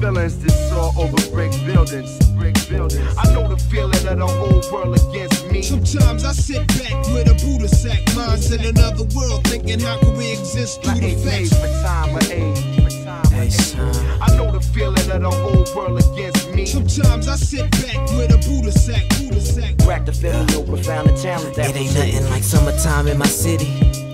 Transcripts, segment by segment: feelings that soar over brick buildings. I know the feeling of the whole world against me. Sometimes I sit back with a Buddha sack, minds in another world, thinking how can we exist through the facts. I know the feeling of the whole world against me. Sometimes I sit back with a Buddha sack, Rack the feeling, no profound talent. That it ain't nothing like summertime in my city.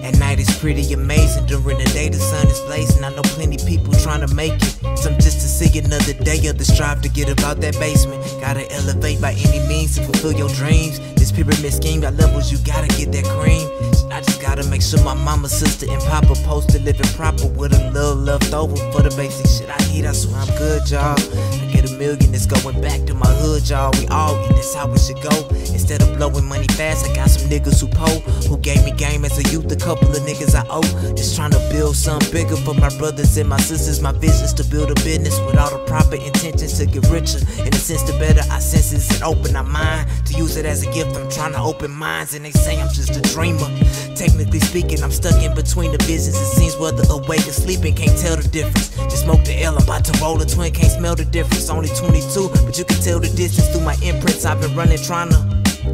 At night it's pretty amazing, during the day the sun is blazing. I know plenty people trying to make it, some just to see another day, others strive to get about that basement. Gotta elevate by any means to fulfill your dreams. This pyramid scheme got levels, you gotta get that cream. I just gotta make sure my mama, sister, and papa posted living proper, with a little left over for the basic shit I need. I swear I'm good, y'all. I get a million, it's going back to my hood, y'all. We all eat, that's how we should go. Instead of blowing money fast, I got some niggas who po, who gave me game as a youth, a couple of niggas I owe. Just trying to build something bigger for my brothers and my sisters. My vision's to build a business with all the proper intentions to get richer. In a sense, the better our senses and open our mind to use it as a gift. I'm trying to open minds, and they say I'm just a dreamer. Technically speaking, I'm stuck in between the visions. It seems whether awake or sleeping, can't tell the difference. Just smoke the L, I'm about to roll a twin, can't smell the difference. Only 22, but you can tell the distance through my imprints. I've been running, I've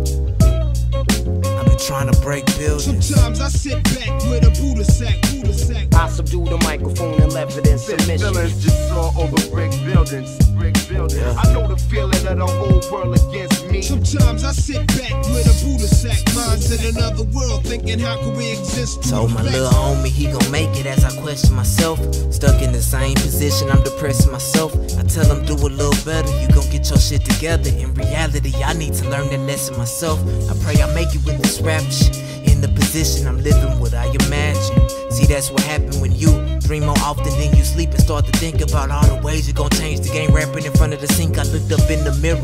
been trying to break buildings. Sometimes I sit back with a Buddha sack, I subdue the microphone and left it in submission. Feelings just soar over brick buildings, I know the feeling of the whole world against me. Sometimes I sit back with a Buddha sack, minds in another world, thinking how can we exist. Told my little homie he gon' make it as I question myself. Stuck in the same position, I'm depressing myself. I tell him do a little better, you gon' get your shit together. In reality, I need to learn that lesson myself. I pray I make it with this rap shit. In the position I'm living, what I imagine. See, that's what happened when you dream more often than you sleep and start to think about all the ways you're gonna change the game. Rapping in front of the sink, I looked up in the mirror.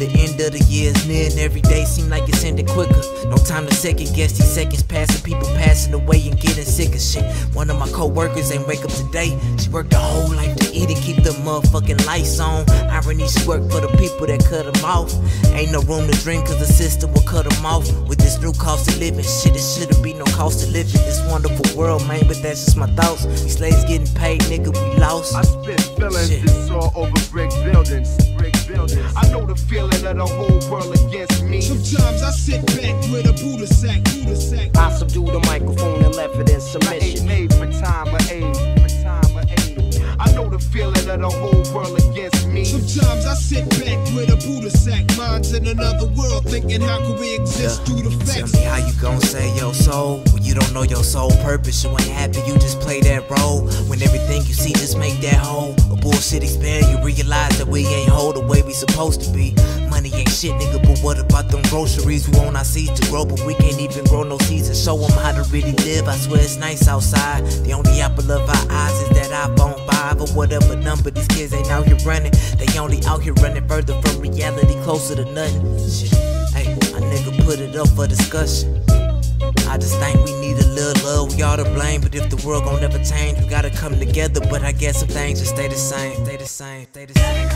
The end of the year is near, and every day seems like it's ending quicker. No time to second guess these seconds passing, people passing away and getting sick of shit. One of my co-workers ain't wake up today. She worked her whole life to eat and keep the motherfucking lights on. Irony, she worked for the people that cut them off. Ain't no room to dream, cause the system will cut them off. With this new cost of living shit, it shouldn't be no cost to live in this wonderful world, man. But that's just my thoughts. These slaves getting paid, nigga, we lost. I spit feelings that soar over brick buildings. I know the feeling of the whole world against me. Sometimes I sit back with a Buddha sack, I subdue the microphone and left it in submission. I ain't made for time or age. I know the feeling of the whole world against me. Sometimes I sit back with a Buddha sack, minds in another world, thinking how can we exist through the facts. Tell me how you gon' say your soul when you don't know your soul purpose. You ain't happy, you just play that role. When everything you see just make that whole a bullshit expand, you realize that we ain't whole the way we supposed to be. Money ain't shit, nigga, but what about them groceries? We want our seeds to grow, but we can't even grow no seeds and show them how to really live. I swear it's nice outside, the only apple of our eyes is that iPhone 5 or whatever number. These kids ain't out here running, they only out here running further from reality, closer to nothing. Shit, hey, my nigga put it up for discussion. I just think we need a little love, we all to blame. But if the world gon' never change, we gotta come together. But I guess some things just stay the same,